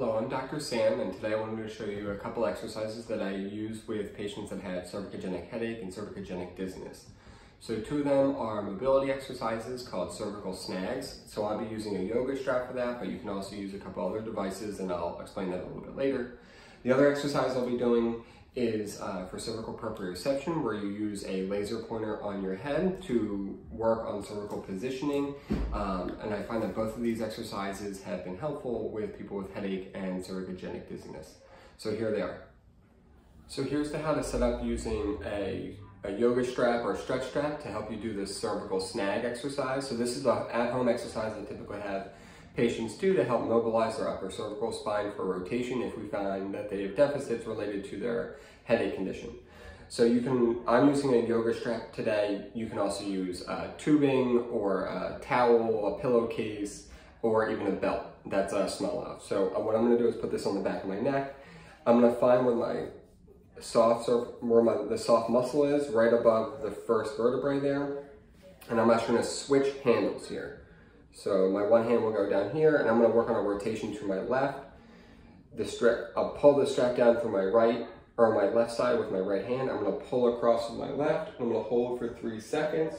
Hello, I'm Dr. San, and today I wanted to show you a couple exercises that I use with patients that have cervicogenic headache and cervicogenic dizziness. So two of them are mobility exercises called cervical snags. So I'll be using a yoga strap for that, but you can also use a couple other devices, and I'll explain that a little bit later. The other exercise I'll be doing is for cervical proprioception, where you use a laser pointer on your head to work on cervical positioning. And I find that both of these exercises have been helpful with people with headache and cervicogenic dizziness. So here they are. So here's how to set up using a yoga strap or stretch strap to help you do this cervical snag exercise. So this is an at-home exercise I typically have patients do to help mobilize their upper cervical spine for rotation if we find that they have deficits related to their headache condition. So I'm using a yoga strap today. You can also use tubing or a towel, a pillowcase, or even a belt that's small enough. So what I'm gonna do is put this on the back of my neck. I'm gonna find where the soft muscle is, right above the first vertebrae there. And I'm actually gonna switch handles here. So my one hand will go down here, and I'm gonna work on a rotation to my left. I'll pull the strap down from my right, or my left side with my right hand. I'm gonna pull across with my left. I'm gonna hold for 3 seconds.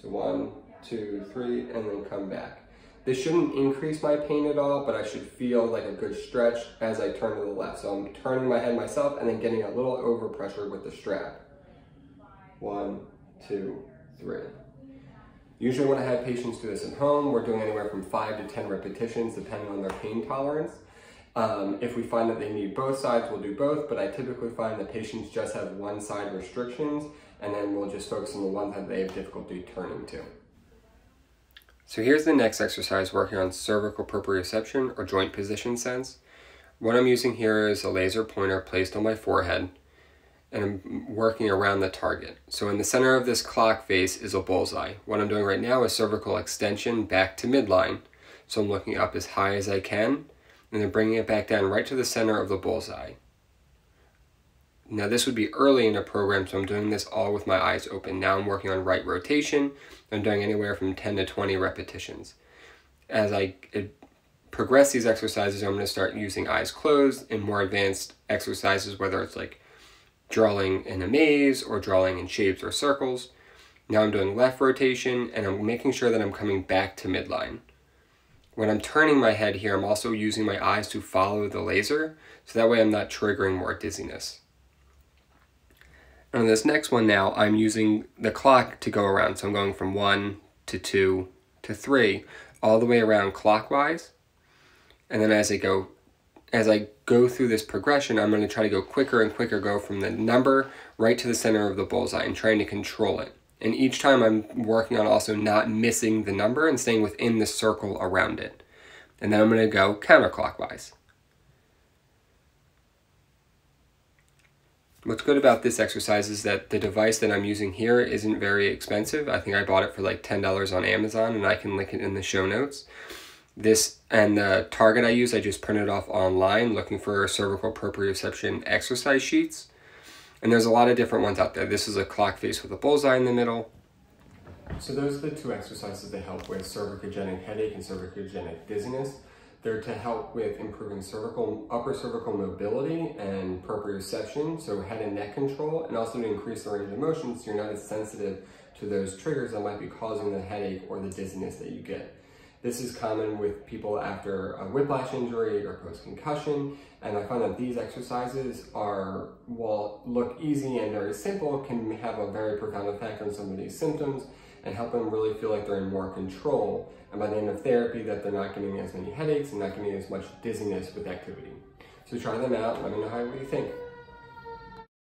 So 1, 2, 3, and then come back. This shouldn't increase my pain at all, but I should feel like a good stretch as I turn to the left. So I'm turning my head myself and then getting a little over pressure with the strap. 1, 2, 3. Usually when I have patients do this at home, we're doing anywhere from 5 to 10 repetitions, depending on their pain tolerance. If we find that they need both sides, we'll do both, but I typically find that patients just have one side restrictions, and then we'll just focus on the one that they have difficulty turning to. So here's the next exercise working on cervical proprioception or joint position sense. What I'm using here is a laser pointer placed on my forehead, and I'm working around the target. So in the center of this clock face is a bullseye. What I'm doing right now is cervical extension back to midline. So I'm looking up as high as I can, and then bringing it back down right to the center of the bullseye. Now this would be early in a program, so I'm doing this all with my eyes open. Now I'm working on right rotation. I'm doing anywhere from 10 to 20 repetitions. As I progress these exercises, I'm gonna start using eyes closed in more advanced exercises, whether it's like drawing in a maze or drawing in shapes or circles. Now I'm doing left rotation, and I'm making sure that I'm coming back to midline. When I'm turning my head here, I'm also using my eyes to follow the laser, so that way I'm not triggering more dizziness. On this next one now, I'm using the clock to go around. So I'm going from 1 to 2 to 3, all the way around clockwise. And then as I go through this progression, I'm going to try to go quicker and quicker, go from the number right to the center of the bullseye and trying to control it. And each time I'm working on also not missing the number and staying within the circle around it. And then I'm going to go counterclockwise. What's good about this exercise is that the device that I'm using here isn't very expensive. I think I bought it for like $10 on Amazon, and I can link it in the show notes. This and the target I use, I just printed off online looking for cervical proprioception exercise sheets. And there's a lot of different ones out there. This is a clock face with a bullseye in the middle. So those are the two exercises that help with cervicogenic headache and cervicogenic dizziness. They're to help with improving upper cervical mobility and proprioception, so head and neck control, and also to increase the range of motion so you're not as sensitive to those triggers that might be causing the headache or the dizziness that you get. This is common with people after a whiplash injury or post-concussion, and I find that these exercises are, while look easy and very simple, can have a very profound effect on some of these symptoms and help them really feel like they're in more control, and by the end of therapy that they're not getting as many headaches and not getting as much dizziness with activity. So try them out, let me know how you think.